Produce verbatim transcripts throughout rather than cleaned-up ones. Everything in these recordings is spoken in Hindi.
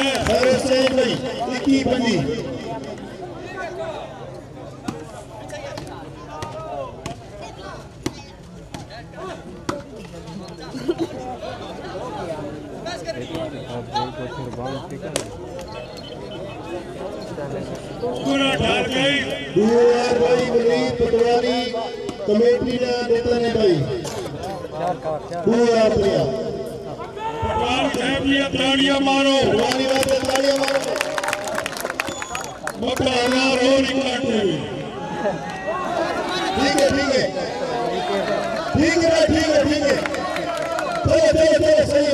कमेटी ना नेता ने भाई पूरा पूरा पठान साहब लिए तालियां मारो वाली बात तालियां मारो मोटा ना रो निकाल दे ठीक है ठीक है ठीक है ठीक है ठीक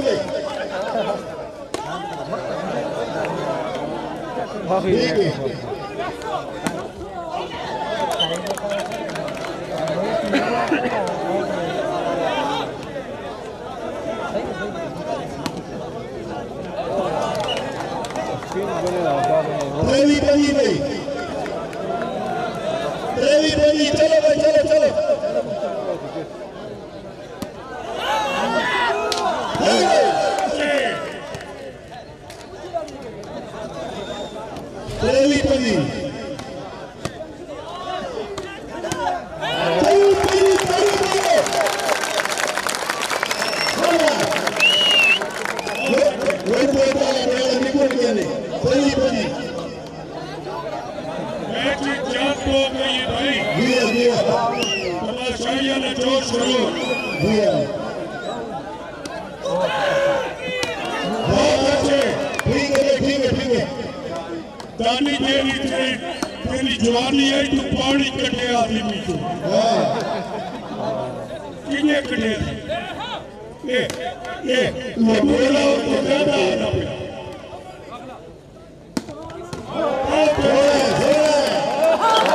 है चलो चलो चलो सही भाई ठीक है Ready, ready, ready. Ready, ready. Chalo, bhai, chalo, chalo. Ready, ready.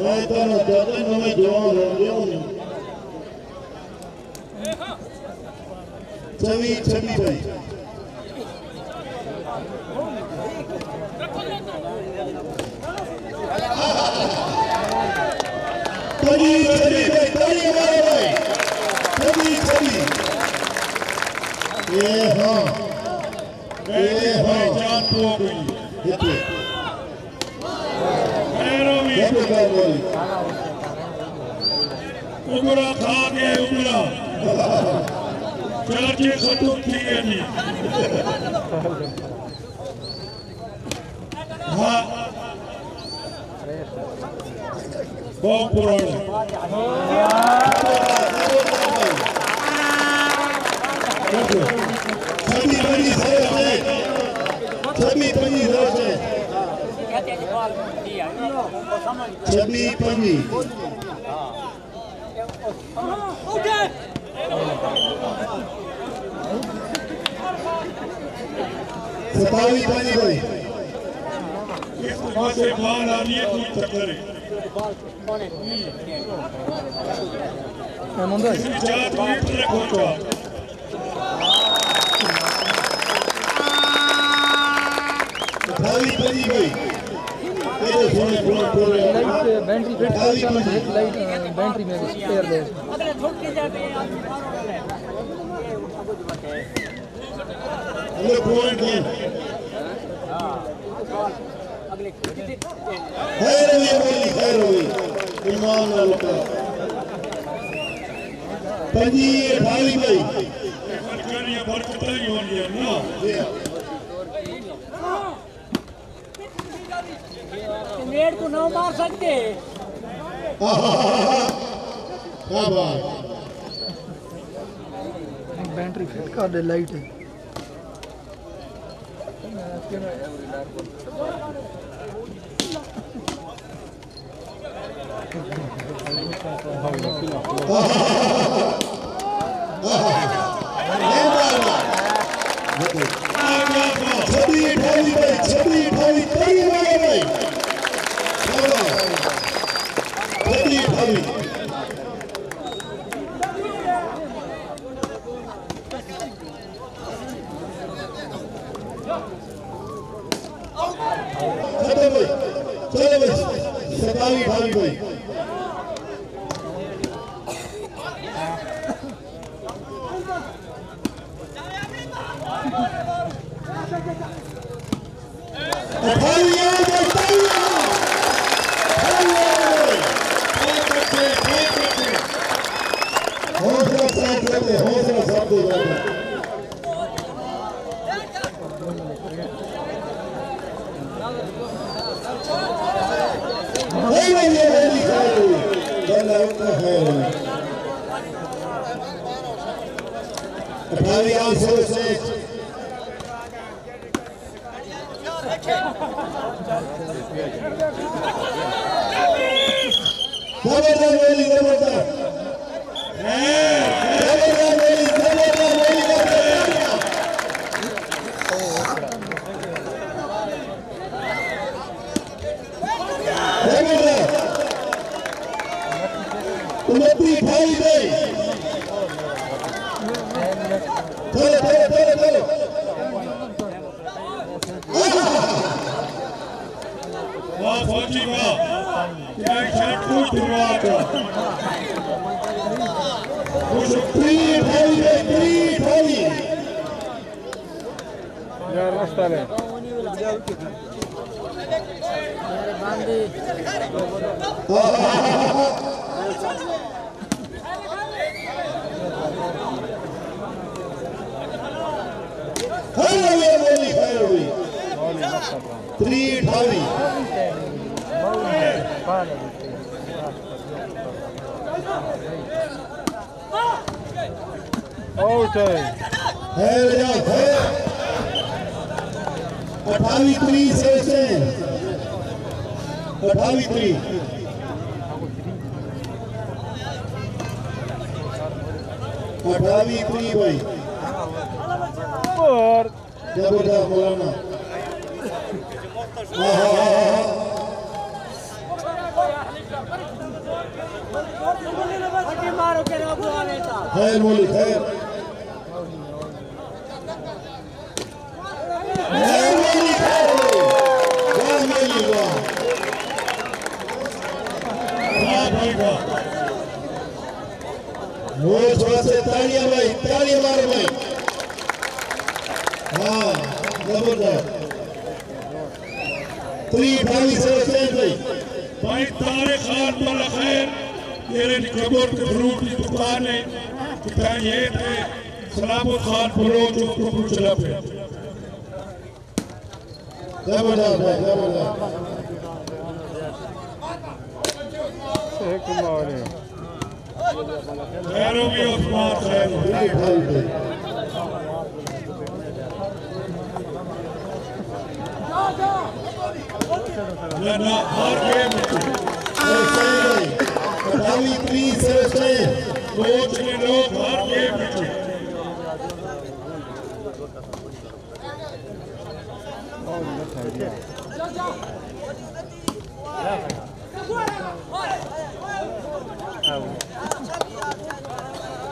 Light, uh, battery में spare है। पूरे पॉइंट लिए। खैर हुई बोली खैर हुई ईमान वालों का पंजी भाई भाई सरकारियां बरकत ही होनी है ना मेड को ना मार सकते क्या बात बैटरी फिट कर दे लाइट है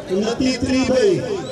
Let's be three, baby.